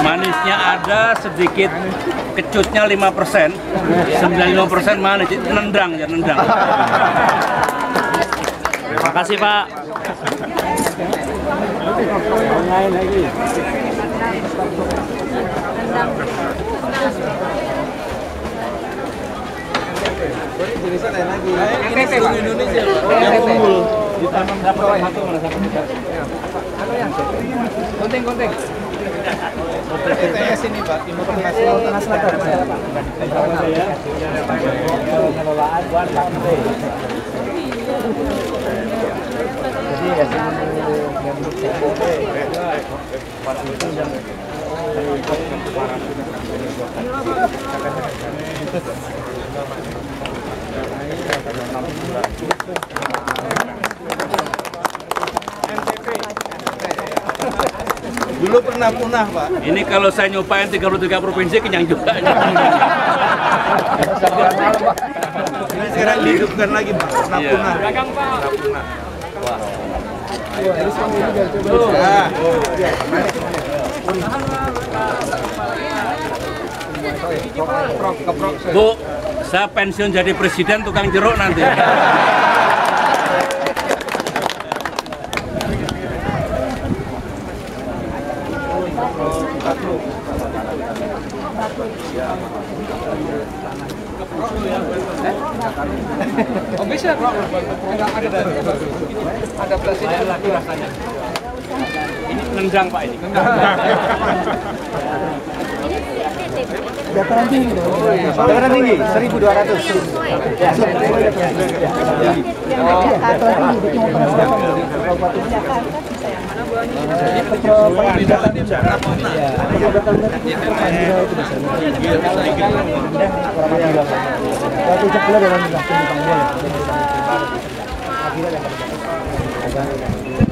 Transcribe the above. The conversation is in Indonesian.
Manisnya ada sedikit, kecutnya 5%, 95% manis, nendang ya nendang. Terima kasih Pak. Konting. TTS ini Pak, Timur Tengah Selatan. Pengelolaan buat pantai. Jadi ya dulu pernah punah, Pak. Ini kalau saya nyobain 33 provinsi kenyang juga. Ini sekarang dihidupkan lagi, Pak. Pernah punah. Wah. Terus kamu juga coba. Bu, saya pensiun jadi presiden tukang jeruk nanti. Oh bisa ada plastiknya lagi rasanya. Ini nendang Pak ini. Dataran tinggi. Dataran tinggi 1200. Yang